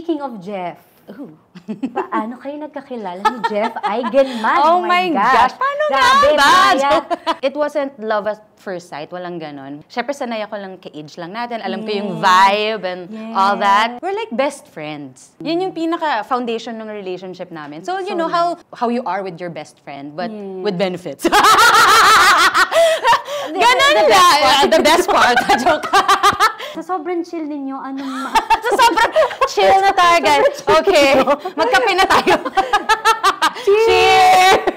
Speaking of Jeff, paano kayo nagkakilala ni Jeff Eigenmann? Oh my gosh! Paano nga? It wasn't love at first sight. Walang ganon. Siyempre, sanay ako lang ka-age lang natin. Alam ko yung vibe and all that. We're like best friends. Yun yung pinaka-foundation ng relationship namin. So, you know how you are with your best friend, but with benefits. Ganon na! The best part. Joke. Sa sobrang chill ninyo, anong... Sa sobrang chill na tayo, guys. Okay, magkape na tayo. Cheers!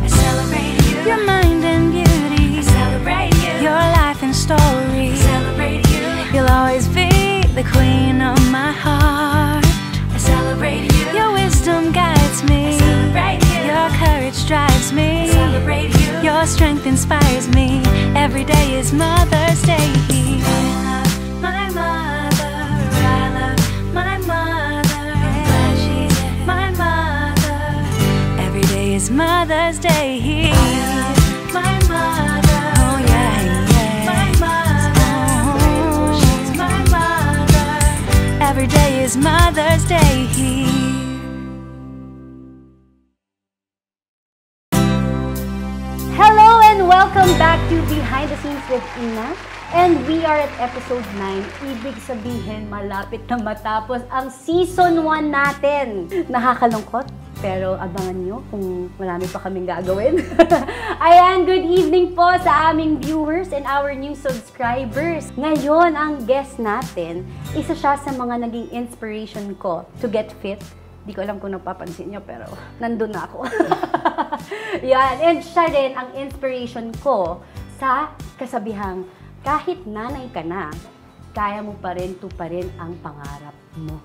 I celebrate you. Your mind and beauty. I celebrate you. Your life and story. I celebrate you. You'll always be the queen of my heart. I celebrate you. Your wisdom guides me. I celebrate you. Your courage drives me. I celebrate you. Your strength inspires me. Every day is Mother's Day. I love my mother. I love my mother. And she's my mother. Every day is Mother's Day. I love my mother. Oh yeah, yeah. My mother. Oh, she's my mother. Every day is Mother's Day. Welcome back to Behind the Scenes with Ina. And we are at episode 9. Ibig sabihin, malapit na matapos ang season 1 natin. Nakakalungkot, pero abangan nyo kung marami pa kaming gagawin. Ayan, good evening po sa aming viewers and our new subscribers. Ngayon, ang guest natin, isa siya sa mga naging inspiration ko to get fit. Di ko alam kung napapansin niyo, pero nandun na ako. Yan. And siya rin ang inspiration ko sa kasabihang kahit nanay ka na, kaya mo pa rin tuparin ang pangarap mo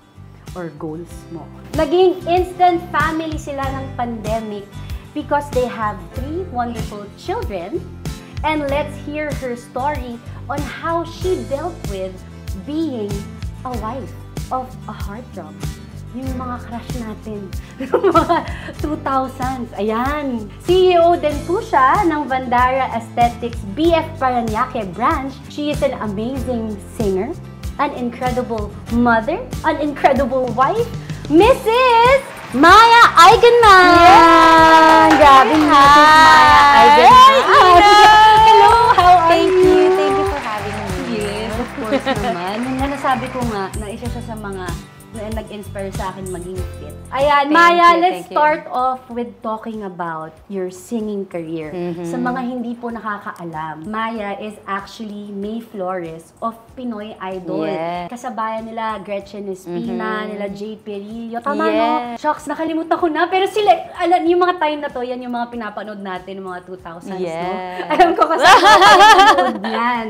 or goals mo. Naging instant family sila ng pandemic because they have 3 wonderful children. And let's hear her story on how she dealt with being a wife of a heartthrob. Yung mga crush natin, yung mga 2000s, ayan. CEO din po siya ng Vandara Aesthetics BF Paranaque branch. She is an amazing singer, an incredible mother, an incredible wife, Mrs. Maya Eigenmann! Yes! Grabe, Mrs. Maya Eigenmann! Hello! How are you? Thank you for having me. Yes, of course naman. Nasabi ko nga, naisya siya sa mga nag-inspire sa akin maging fit. Ayan, Maya, let's start off with talking about your singing career. Sa mga hindi po nakakaalam, Maya is actually May Flores of Pinoy Idol. Kasabayan nila Gretchen Espina, nila Jay Perillo. Tama, no? Shocks, nakalimutan ko na. Pero sila, alam, yung mga time na to, yan yung mga pinapanood natin, mga 2000s, no? Alam ko kasi pinapanood yan.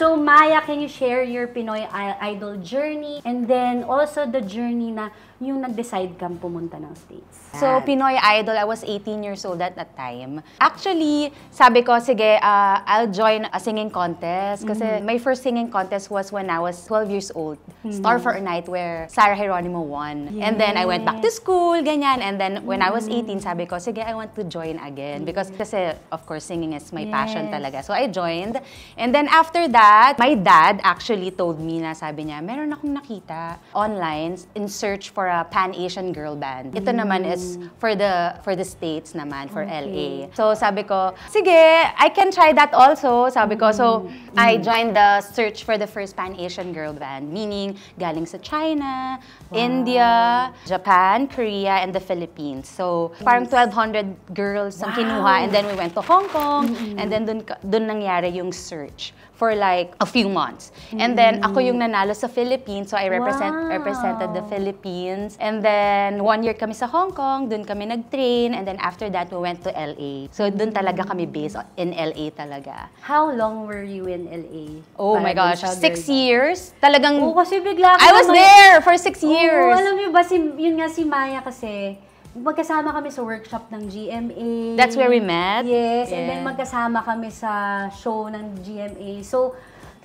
So, Maya, can you share your Pinoy Idol journey? And then, also the journey na yung nag-decide kang pumunta ng States. So, Pinoy Idol, I was 18 years old at that time. Actually, sabi ko, sige, I'll join a singing contest. Kasi my first singing contest was when I was 12 years old. Star for a Night where Sarah Hieronimo won. And then I went back to school, ganyan. And then when I was 18, sabi ko, sige, I want to join again. Because kasi, of course, singing is my passion talaga. So, I joined. And then after that, my dad actually told me na, sabi niya, meron akong nakita online in search for a Pan-Asian girl band. Ito naman is for the States naman, for LA. So sabi ko, sige, I can try that also, sabi ko. So I joined the search for the first Pan-Asian girl band, meaning galing sa China, India, Japan, Korea, and the Philippines. So parang 1,200 girls ang kinuha, and then we went to Hong Kong, and then dun nangyari yung search for like a few months. And then ako yung nanalo sa Philippines, so I represented the Philippines. And then 1 year kami sa Hong Kong, dun kami nag-train, and then after that we went to LA. So dun talaga kami based in LA talaga. How long were you in LA? Oh my gosh, 6 years. Talagang kasi bigla I was there for 6 years. Alam niyo ba yun nga si Maya kasi magkasama kami sa workshop ng GMA. That's where we met? Yes, and then magkasama kami sa show ng GMA. So,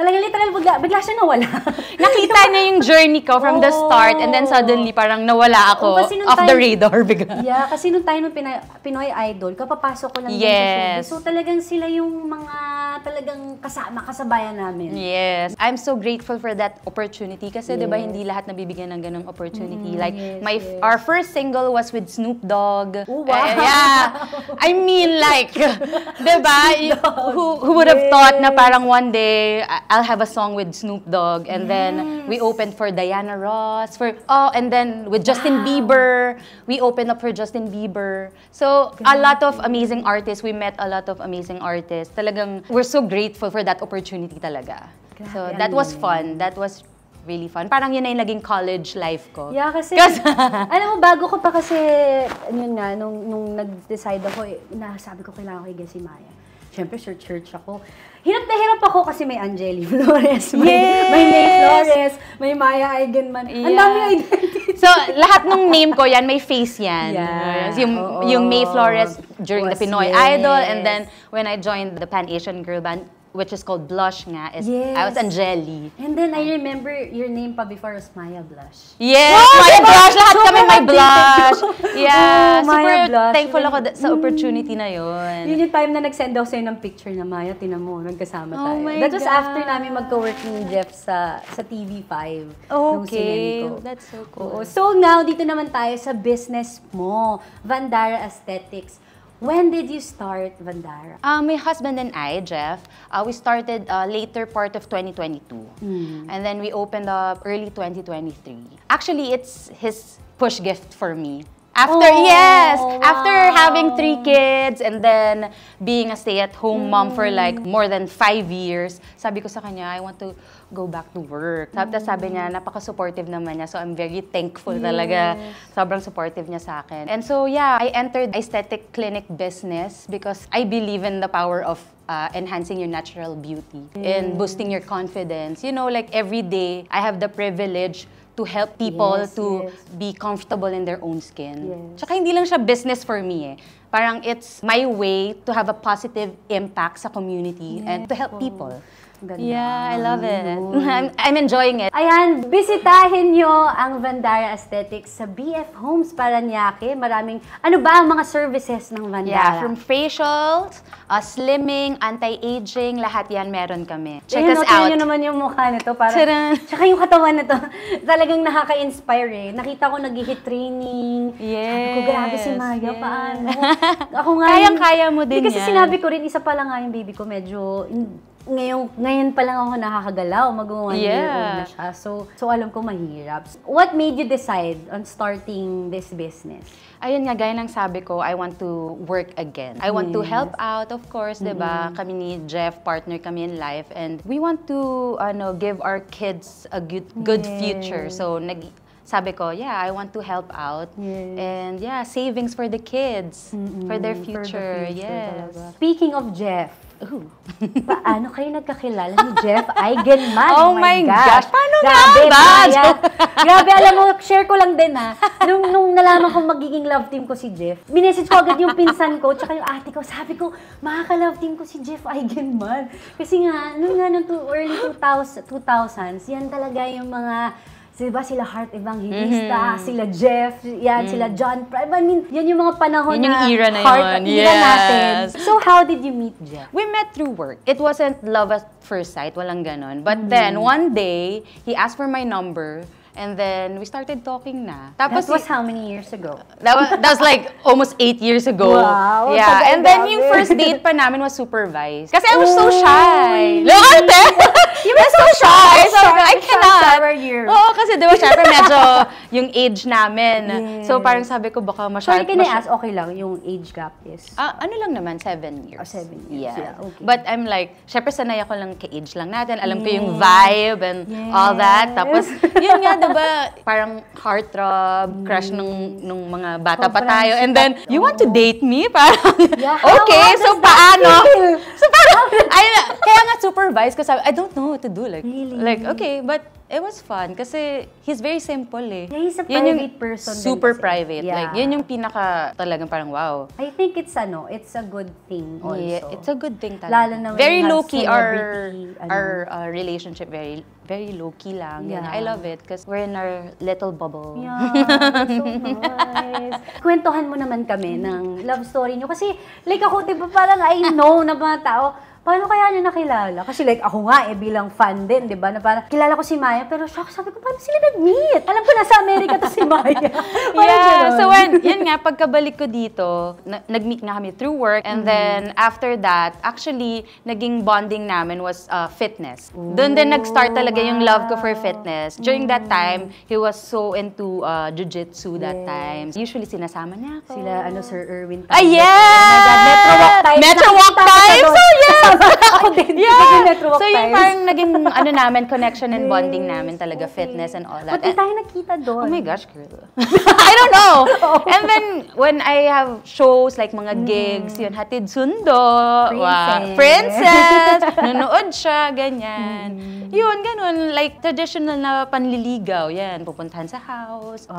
Talaga literal, bigla siya nawala. Nakita niya yung journey ko from the start and then suddenly parang nawala ako off the radar bigla. Yeah, kasi nung time ng Pinoy Idol, kapapasok ko lang din sa showbiz. So talagang sila yung mga talagang kasabayan namin. Yes. I'm so grateful for that opportunity kasi 'di ba hindi lahat nabibigyan ng ganung opportunity. Like our first single was with Snoop Dogg. Oh, wow. Yeah. I mean like 'di ba who would have thought na parang one day I'll have a song with Snoop Dogg and then we opened for Diana Ross and then with Justin Bieber, we opened up for Justin Bieber. So a lot of amazing artists, we met a lot of amazing artists. Talagang we're so grateful for that opportunity talaga. Grabe, so that was fun. That was really fun. Parang yun na yung naging college life ko. Yeah, kasi, alam mo, bago ko pa kasi, yun nga, nung nag-decide ako, nasabi ko kailangan ko i-guess si Maya. Siyempre, church ako. Hirap na hirap ako kasi may Angeli Flores, may May Flores, may Maya Eigenmann. Yeah. Ang dami identity. So, lahat ng name ko yan, may face yan. Yeah. Yung May Flores during the Pinoy Idol and then when I joined the Pan-Asian girl band, which is called Blush nga. I was Angeli. And then I remember your name pa before was Maya Blush. Yes! Maya Blush! Lahat kami may Blush! Yeah! Super thankful ako sa opportunity na yun. Yun yung time na nag-send daw sa'yo ng picture na Maya, tinan mo, nagkasama tayo. That was after namin magka-work ni Jeff sa TV5. Okay. That's so cool. So now, dito naman tayo sa business mo, Vandara Aesthetics. When did you start, Vandara? My husband and I, Jeff, we started later part of 2022. And then we opened up early 2023. Actually, it's his push gift for me. After having 3 kids and then being a stay-at-home mom for like more than 5 years, sabi ko sa kanya, I want to go back to work. Tapos sabi niya, napaka-supportive naman niya. So I'm very thankful talaga. Sobrang supportive niya sa akin. And so yeah, I entered aesthetic clinic business because I believe in the power of enhancing your natural beauty and boosting your confidence. You know, like every day, I have the privilege to help people be comfortable in their own skin. Tsaka hindi lang siya business for me eh. Parang it's my way to have a positive impact sa community and to help people. Ganda. Yeah, I love it. I'm enjoying it. Ayan, bisitahin nyo ang Vandara Aesthetics sa BF Homes Paranaque. Maraming, ano ba ang mga services ng Vandara? Yeah, from facials, slimming, anti-aging, lahat yan meron kami. Check us out. Tignan nyo naman yung mukha nito. Tsaka yung katawan nito. Talagang nakaka-inspire eh. Nakita ko nag-hit training. Sabi ko, grabe si Maya, paano? Kayang-kaya mo din yan. Kasi sinabi ko rin, isa pala nga yung baby ko, medyo... Ngayon pa lang ako nakakagalaw, mag-1 year old na siya. So alam ko mahirap. What made you decide on starting this business? Ayun nga, gaya ng sabi ko, I want to work again. I want to help out, of course, diba? Kami ni Jeff, partner kami in life, and we want to give our kids a good future. So sabi ko, yeah, I want to help out. And yeah, savings for the kids, for their future. Yes. Speaking of Jeff, paano kayo nagkakilala ni Jeff Eigenmann? Oh my gosh! Paano nga ba? Grabe, alam mo, share ko lang din ha. Nung nalaman kong magiging love team ko si Jeff, minessage ko agad yung pinsan ko tsaka yung ate ko. Sabi ko, makaka-love team ko si Jeff Eigenmann. Kasi nga, nung early 2000s, yan talaga yung mga diba sila Heart Evangelista, sila Jeff, yan, sila John Prime. I mean, yan yung mga panahon na era na yun. Era natin. So, how did you meet Jeff? We met through work. It wasn't love at first sight, walang ganon. But then, one day, he asked for my number. And then, we started talking na. Tapos, that was how many years ago? That was like almost 8 years ago. Wow. Yeah. And then, yung first date pa namin was supervised. Kasi I was so shy. Arte! You were so shy. I cannot. Oo, kasi diba, syempre medyo yung age namin. So, parang sabi ko, baka masyado. Sorry, can I ask, okay lang yung age gap is? Ano lang naman, 7 years. 7 years, yeah. But I'm like, syempre sanay ako lang ka-age lang natin. Alam ko yung vibe and all that. Tapos, yun nga, diba, parang heartthrob, crush nung mga bata pa tayo. And then, you want to date me? Parang, okay, so paano? So parang, kaya nga super improvise because I don't know what to do. Like, really? Like, okay, but it was fun kasi he's very simple eh. Yeah, he's a private person. Super private. Yeah. Like, yun yung pinaka talagang parang wow. I think it's ano, it's a good thing also. Yeah, it's a good thing talaga. Lalo na very low-key, our relationship, very low-key lang. Yeah. And I love it because we're in our little bubble. Yeah, so nice. Kwentuhan mo naman kami ng love story nyo. Kasi, like ako, diba parang I know na mga tao, paano kaya niya nakilala? Kasi like ako nga eh bilang fan din, 'di ba? Na parang kilala ko si Maya pero shock, sabi ko paano sila nag-meet? Alam ko nasa Amerika 'to si Maya. Yeah, so when yun nga pagkabalik ko dito, nag-meet na kami through work and then after that, actually naging bonding namin was fitness. Doon din nag-start talaga yung love ko for fitness. During that time, he was so into jiu-jitsu that time. Usually sinasama niya ako. Sila ano Sir Erwin. Ay yeah! Metro walk time. So yeah. Ako din. Yeah. So yung parang naging ano namin, connection and bonding namin talaga, fitness and all that. Pati tayo nakita doon. Oh my gosh, girl. I don't know. And then, when I have shows, like mga gigs, yun, hatid sundo, princess, nanood siya, ganyan. Yun, ganun, like traditional na panliligaw, yan, pupuntahan sa house,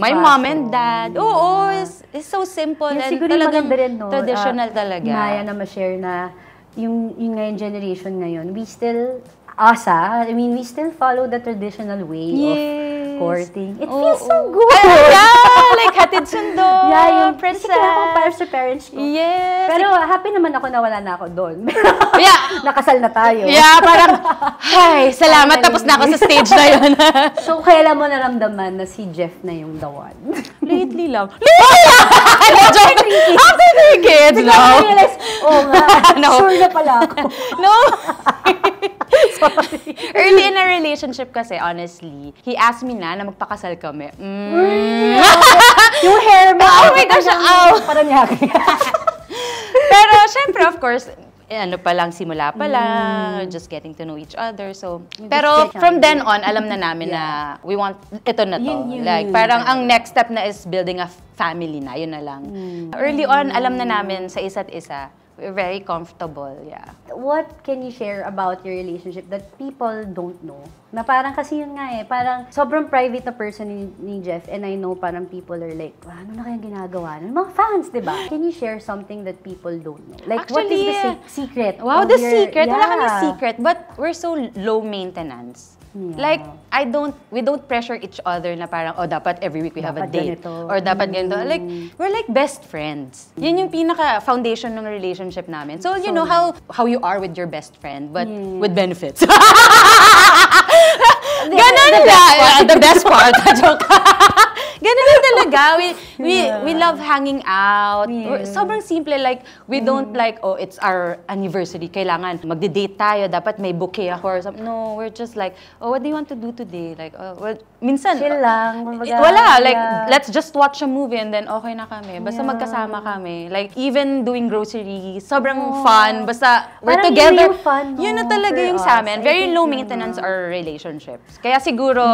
my mom and dad. Oo, it's so simple and talagang traditional talaga. Maya na ma-share na, yung ngayon generation ngayon, we still, we still follow the traditional way of courting. It feels so good! Yeah! Like, hatid sundo, princess. Kasi kailangan ko para sa parents ko. Yes! Pero happy naman ako na wala na ako doon. Yeah! Nakasal na tayo. Yeah, parang, hi, salamat, tapos na ako sa stage na yun. So, kailan mo naramdaman na si Jeff na yung the one? Lately lang. Lately lang! After three kids, no? I realized, oh nga, sure na pala ako. No! Early in our relationship kasi, honestly, he asked me na magpakasal kami. Yung hair mo. Oh my gosh, ow! Parang yaki. Pero, syempre, of course, ano pa lang, simula pa lang, just getting to know each other, so... Pero from then on, alam na namin na we want ito na to. Like, parang ang next step na is building a family na, yun na lang. Early on, alam na namin sa isa't isa. We're very comfortable, yeah. What can you share about your relationship that people don't know? Na parang kasi yun nga eh, parang sobrang private na person ni Jeff and I know parang people are like, ano na kayang ginagawa? Ano mga fans, diba? Can you share something that people don't know? Like, actually, what is the secret? Wow, the secret? Yeah. Wala kaming secret, but we're so low maintenance. Yeah. Like, we don't pressure each other na parang, oh, dapat every week we have a date. Ganito. Or dapat ganito. Like, we're like best friends. Yun yung pinaka-foundation ng relationship namin. So, you know how you are with your best friend, but with benefits. Ganun lang. The best part. Joke. Ganun lang talaga. We love hanging out. Yeah. Sobrang simple. Like, we don't like, oh, it's our anniversary. Kailangan magde-date tayo. Dapat may bouquet ako or something. No, we're just like, oh, what do you want to do today? Like, well, minsan, chill lang. Wala. Like, let's just watch a movie and then okay na kami. Basta magkasama kami. Like, even doing grocery, sobrang fun. Basta, we're parang together. Fun, yun na talaga yung sa amin. Very low maintenance our relationships. Kaya siguro,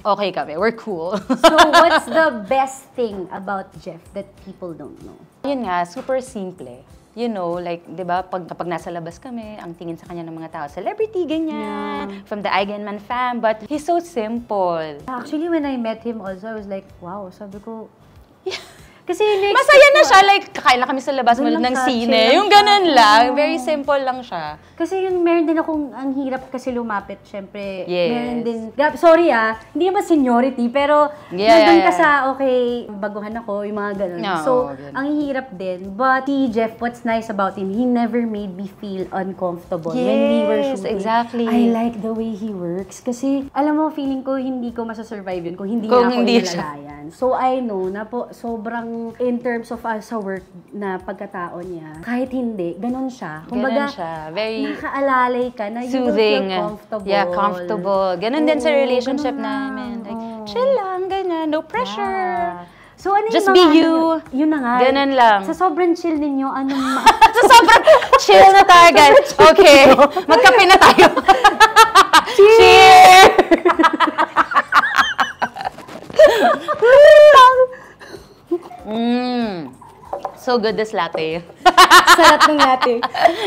okay kami. We're cool. So, what's the best thing about Jeff that people don't know? Yun nga, super simple. You know, like, di ba, kapag nasa labas kami, ang tingin sa kanya ng mga tao, celebrity, ganyan, from the Eigenmann fam, but he's so simple. Actually, when I met him also, I was like, wow, sabi ko, kasi masaya na siya, like, kakain lang kami sa labas, mula ng sine, yung ganun lang, very simple lang siya. Kasi yun, meron din akong, ang hirap kasi lumapit, syempre, meron din, sorry hindi naman seniority, pero, nandun ka sa, okay, baguhan ako, yung mga ganun. So, ang hirap din, but si Jeff, what's nice about him, he never made me feel uncomfortable when we were shooting. Exactly. I like the way he works, kasi, alam mo, feeling ko, hindi ko masasurvive yun, kung hindi na ako nilalayan. So, I know na po, sobrang in terms of sa work na pagkatao niya, kahit hindi, ganun siya. Kumbaga, ganun siya. Very nakaalalay ka na soothing. You don't feel comfortable. Yeah, comfortable. Ganun din sa relationship namin. Like, chill lang, ganyan. No pressure. Yeah. So, ano just be you. Yun na nga. Ganun lang. Sa sobrang chill ninyo, sa sobrang chill na tayo, guys. Okay. Magkape na tayo. Cheers! So good this latte. Sarap ng latte.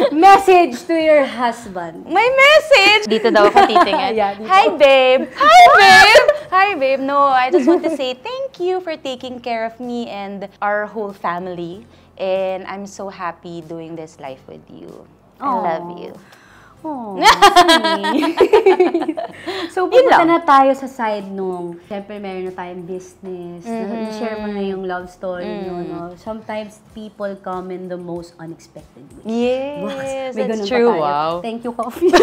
Message to your husband. May message! Dito daw ako titingin. Yeah, hi, babe! Hi, babe! Hi, babe! No, I just want to say thank you for taking care of me and our whole family. And I'm so happy doing this life with you. I love you. Oh, so, pupunta na tayo sa side nung, siyempre meron na tayong business, share mo na yung love story nyo, no? Sometimes people come in the most unexpected ways. Yes, that's true, wow. Thank you, coffee.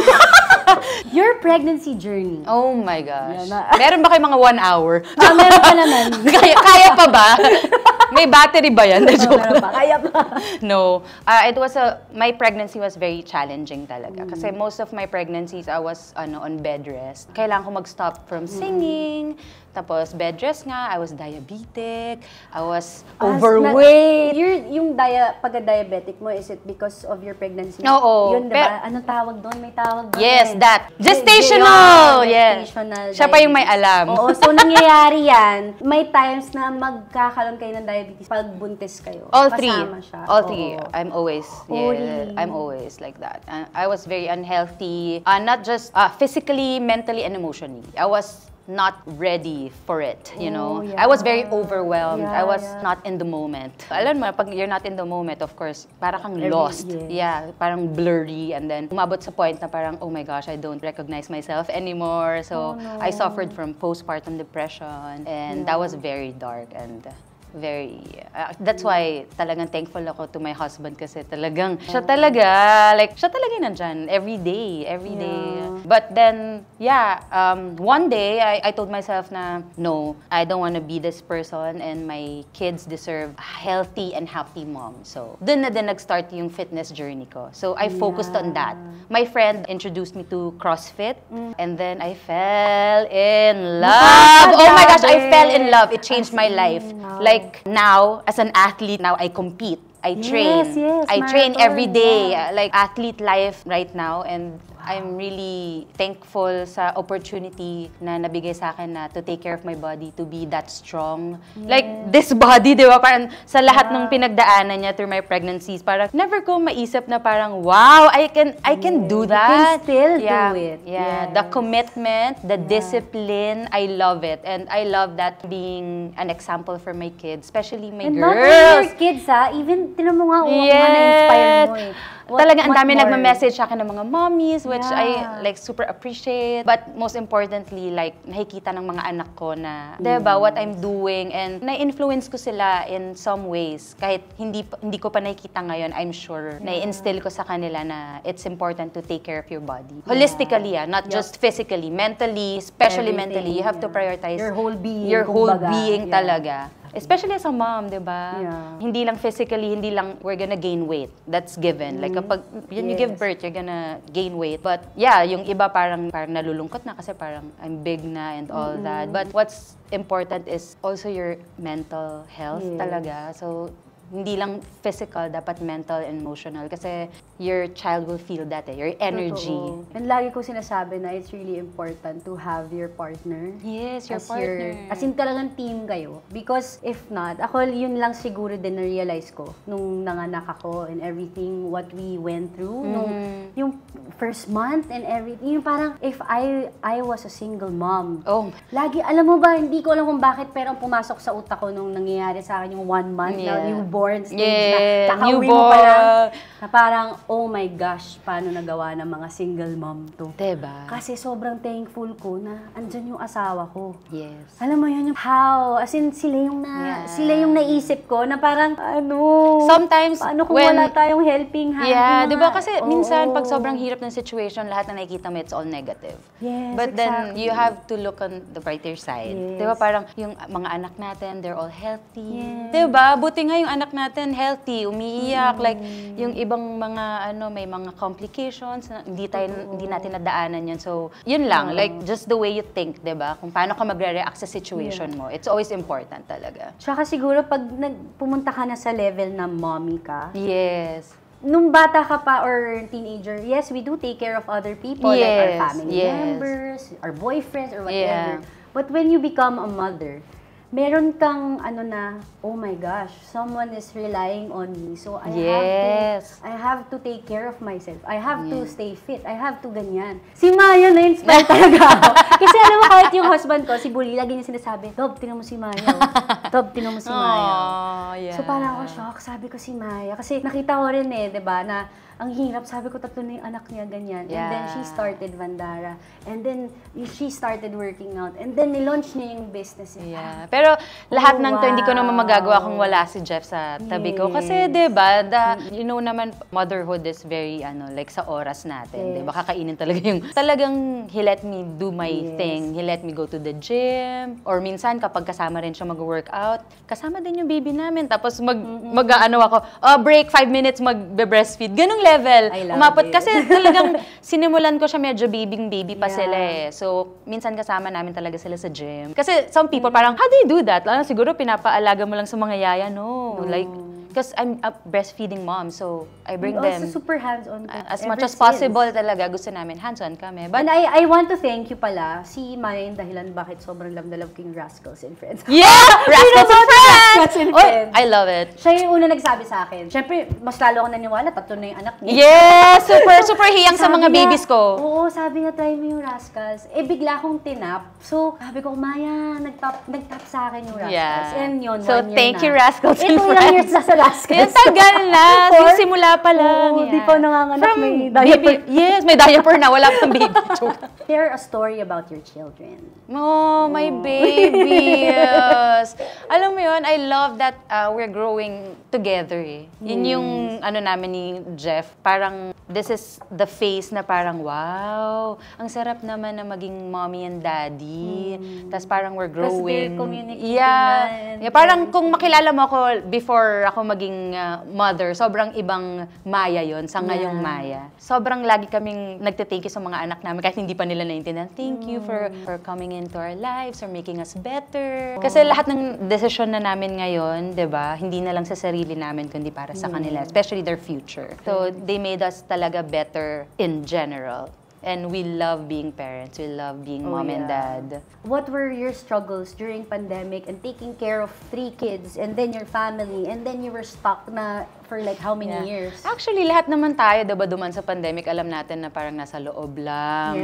Your pregnancy journey. Oh my gosh. Meron ba kayo mga 1 hour? Meron pa naman. Kaya pa ba? May battery ba yan? Kaya pa. No. It was my pregnancy was very challenging talaga. Kasi most of my pregnancies, I was on bed rest. Kailangan ko mag-stop from singing. Tapos bed rest nga, I was diabetic. I was overweight. Yung pagka-diabetic mo, is it because of your pregnancy? Oo. Yun, diba? Anong tawag doon? May tawag doon. Yes, that. Gestational! Yes. Siya pa yung may alam. Oo. So, nangyayari yan. May times na magkakaroon kayo ng diabetes pag buntis kayo. All three. All three. I'm always, I'm always like that. I was very unhealthy. Not just physically, mentally, and emotionally. I was not ready for it, you know. I was very overwhelmed. I was not in the moment. Alam mo, pag you're not in the moment, of course, parang kang lost. Yeah, parang blurry. And then, umabot sa point na parang, oh my gosh, I don't recognize myself anymore. So, I suffered from postpartum depression. And that was very dark and very, that's why talagang thankful ako to my husband kasi talagang, siya talaga nandyan every day. But then, yeah, one day, I told myself na, no, I don't want to be this person and my kids deserve a healthy and happy mom. So, dun na din nag-start yung fitness journey ko. So, I focused on that. My friend introduced me to CrossFit and then I fell in love. Oh my gosh, I fell in love. It changed my life. Like, now, as an athlete, now I compete. I train. I train every day. Like, athlete life right now. And I'm really thankful sa opportunity na nabigay sa akin na to take care of my body, to be that strong. Like, this body, di ba? Parang sa lahat ng pinagdaanan niya through my pregnancies, parang never ko maisip na parang, wow, I can do that. You can still do it. Yeah, the commitment, the discipline, I love it. And I love that being an example for my kids, especially my girls. And not only your kids, ha? Even, tinan mo nga, na-inspire mo eh. Talaga, ang dami nagma-message sa akin ng mga mommies, which I like super appreciate. But most importantly, like, nakikita ng mga anak ko na, diba, what I'm doing and na-influence ko sila in some ways. Kahit hindi ko pa nakikita ngayon, I'm sure, na-instill ko sa kanila na it's important to take care of your body. Holistically, not just physically, mentally, especially mentally. You have to prioritize your whole being. Your whole being talaga. Especially as a mom, di ba? Hindi lang physically, hindi lang we're gonna gain weight. That's given. Like, kapag you give birth, you're gonna gain weight. But yeah, yung iba parang nalulungkot na kasi parang I'm big na and all that. But what's important is also your mental health talaga. So, hindi lang physical, dapat mental and emotional. Kasi your child will feel that eh, your energy. Totoo. And lagi ko sinasabi na it's really important to have your partner. Yes, your partner. As in talagang team kayo. Because if not, ako yun lang siguro din na-realize ko nung nanganak ako and everything what we went through. Nung yung first month and everything. Yung parang if I was a single mom. Oh. Lagi, alam mo ba, hindi ko alam kung bakit pero pumasok sa utak ko nung nangyayari sa akin yung 1 month na newborn. Yeah, newborn. Na parang, oh my gosh, paano nagawa ng mga single mom to? Diba? Kasi sobrang thankful ko na andyan yung asawa ko. Yes. Alam mo yun yung how? As in, sila yung naisip ko na parang, ano? Sometimes, paano kung wala tayong helping hand? Yeah, diba? Kasi minsan, pag sobrang hirap ng situation, lahat na nakikita mo, it's all negative. Yes, but then, you have to look on the brighter side. Yes. Diba? Parang, yung mga anak natin, they're all healthy. Yes. Diba? Buti nga yung anak natin healthy, umiiyak, like yung ibang mga may mga complications na hindi natin nadaanan yun. So, yun lang, like just the way you think, 'di ba? Kung paano ka magre-react sa situation mo. It's always important talaga. Tsaka siguro pag pumunta ka na sa level na mommy ka. Yes. Nung bata ka pa or teenager, yes, we do take care of other people, like our family members, our boyfriends or whatever. But when you become a mother, meron kang ano na, oh my gosh, someone is relying on me. So I have to take care of myself. I have to stay fit. I have to ganyan. Si Maya na-inspire talaga ako. Kasi alam mo, kahit yung husband ko, si Bully, lagi niya sinasabi, Dob, tinan mo si Maya. Dob, tinan mo si Maya. So parang ako shock, sabi ko si Maya. Kasi nakita ko rin eh, diba, na ang hirap. Sabi ko, tatlo na yung anak niya, ganyan. And then she started Vandara. And then she started working out. And then nilaunch niya yung business niya. Yeah. Pero lahat ng to, hindi ko naman magagawa kung wala si Jeff sa tabi ko. Kasi, diba, you know naman, motherhood is very, ano, like sa oras natin. Diba, kakainin talaga yung, talagang he let me do my thing. He let me go to the gym. Or minsan, kapag kasama rin siya mag-workout, kasama din yung baby namin. Tapos, mag-ano ako, oh, break, 5 minutes, mag-breastfeed. Ganong level. Umapot. Kasi talagang sinimulan ko siya medyo baby pa sila eh. So, minsan kasama namin talaga sila sa gym. Kasi some people parang, how do you do that? Lalo, siguro pinapaalaga mo lang sa mga yaya, no. Like, because I'm a breastfeeding mom, so I bring them. Also super hands-on. As much as possible talaga, gusto namin hands-on kami. But I want to thank you pala, si Maya yung dahilan bakit sobrang love ko yung Rascals and Friends. Yeah! Rascals and Friends! I love it. Siya yung una nagsabi sa akin. Siyempre, mas lalo akong naniwala, tatlo na yung anak niya. Yes! Super, super hiyang sa mga babies ko. Oo, sabi niya, try mo yung Rascals. Eh, bigla akong tinap. So, sabi ko, Maya, nagtap sa akin yung Rascals. And yun, 1 year na. So, thank you, Rascals and Friends. Yung tagal na, simula pa lang. Oh, di pa nanganganak, may diaper. Yes, may diaper na, wala pang baby. Share a story about your children. Oh, my babies. Alam mo yun, I love that we're growing together eh. Yun yung ano namin ni Jeff, parang this is the phase na parang wow, ang sarap naman na maging mommy and daddy. Tapos parang we're growing. Tapos they're communicating. Yeah, parang kung makilala mo ako before ako maging mother, sobrang ibang Maya yon sa ngayong Maya. Sobrang lagi kaming nagte-thank you sa mga anak namin kahit hindi pa nila naintindihan. Thank you for coming into our lives, for making us better. Kasi lahat ng desisyon na namin ngayon, di ba, hindi na lang sa sarili namin, kundi para sa kanila, especially their future. So, they made us talaga better in general. And we love being parents. We love being mom and dad. What were your struggles during pandemic and taking care of 3 kids and then your family and then you were stuck na for like how many years? Actually, lahat naman tayo, diba, duman sa pandemic, alam natin na parang nasa loob lang,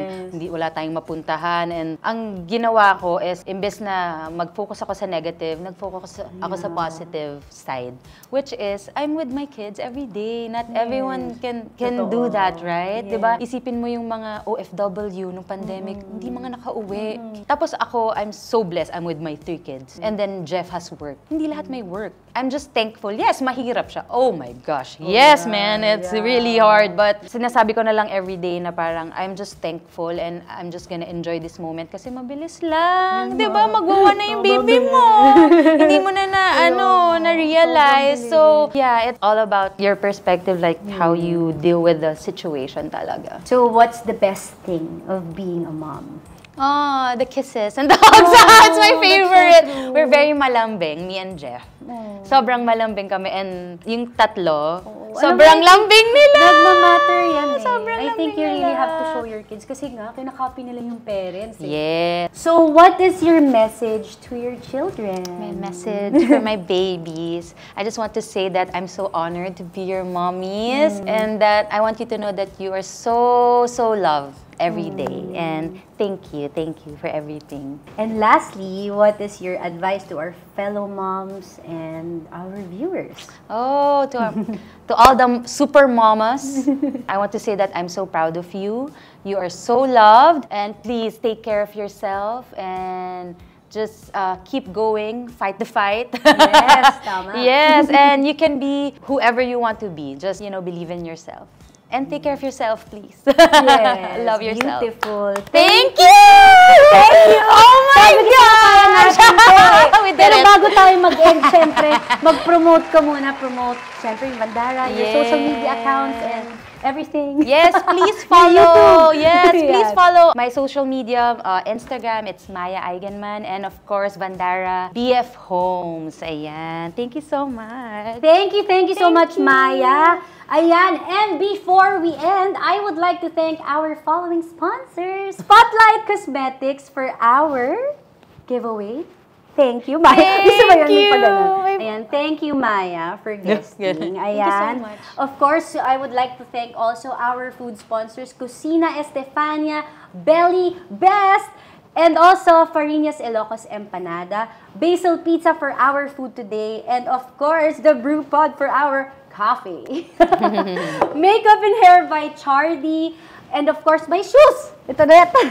wala tayong mapuntahan. And ang ginawa ko is, imbes na mag-focus ako sa negative, nag-focus ako sa positive side. Which is, I'm with my kids every day. Not everyone can do that, right? Diba? Isipin mo yung mga OFW nung pandemic, hindi mga nakauwi. Tapos ako, I'm so blessed, I'm with my 3 kids. And then Jeff has work. Hindi lahat may work. I'm just thankful. Yes, mahirap siya. Oh my gosh. Yes, man. It's really hard. But sinasabi ko na lang everyday na parang I'm just thankful and I'm just gonna enjoy this moment kasi mabilis lang. Diba? Magwawa na yung baby mo. Hindi mo na na-realize. So, yeah, it's all about your perspective, like how you deal with the situation talaga. So, what's the best thing of being a mom? Oh, the kisses and the hugs. That's my favorite. We're very malambing, me and Jeff. Sobrang malambing kami. And yung tatlo, sobrang lambing nila. Nagmamatter yan eh. I think you really have to show your kids kasi nga, kinakopy nila yung parents eh. Yes. So, what is your message to your children? My message for my babies. I just want to say that I'm so honored to be your mommies and that I want you to know that you are so, so loved every day. And thank you for everything. And lastly, what is your advice to our fellow moms and our viewers? Oh, to all the super mamas, I want to say that I'm so proud of you. You are so loved. And please take care of yourself and just keep going, fight the fight. Yes, tama. Yes, and you can be whoever you want to be. Just, you know, believe in yourself. And take care of yourself, please. Yes, love yourself. Beautiful. Thank you! Thank you! Oh my gosh! Pero bago tayo mag-end, syempre, mag-promote ka muna. Promote, syempre, yung Vandara, your social media accounts, and everything. Yes, please follow. Yes, please follow my social media, Instagram. It's Maya Eigenmann, and of course Vandara BF Homes. Ayan. Thank you so much. Thank you so much, Maya. Ayan. And before we end, I would like to thank our following sponsors: Spotlight Cosmetics for our giveaway. Thank you, Maya. Ayan, thank you, Maya, for guesting. Ayan. Thank you so much. Of course, I would like to thank also our food sponsors, Kusina Estefania, Belly Best, and also Farinas Ilocos Empanada, Basil Pizza for our food today, and of course, the Brew Pod for our coffee. Makeup and hair by Chardy. And of course, my shoes! Ito na yata.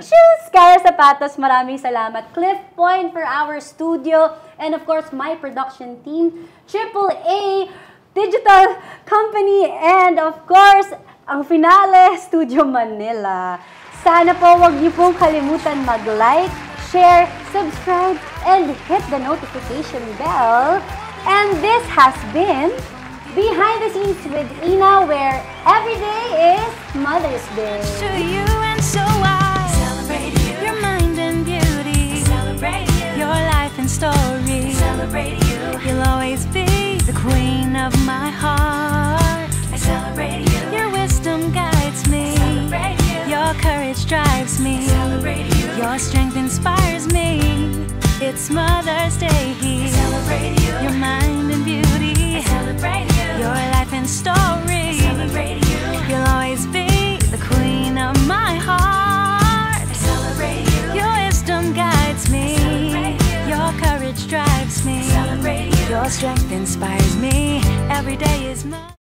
Shoes! Kaya Sapatos, maraming salamat. Cliff Point for our studio. And of course, my production team, Triple A Digital Company. And of course, ang finale, Studio Manila. Sana po wag niyo pong kalimutan mag-like, share, subscribe, and hit the notification bell. And this has been Behind the Scenes with Ina, where every day is Mother's Day. To you and so I celebrate you. Your mind and beauty. Celebrate you. Your life and story. Celebrate you. You'll always be the queen of my heart. I celebrate you. Your wisdom guides me. Celebrate you. Your courage drives me. Celebrate you. Your strength inspires me. It's Mother's Day. I celebrate you. Your mind and beauty. I celebrate you. Your life and story. I celebrate you. You'll always be the queen of my heart. I celebrate you. Your wisdom guides me. I celebrate you. Your courage drives me. I celebrate you. Your strength inspires me. Every day is mine.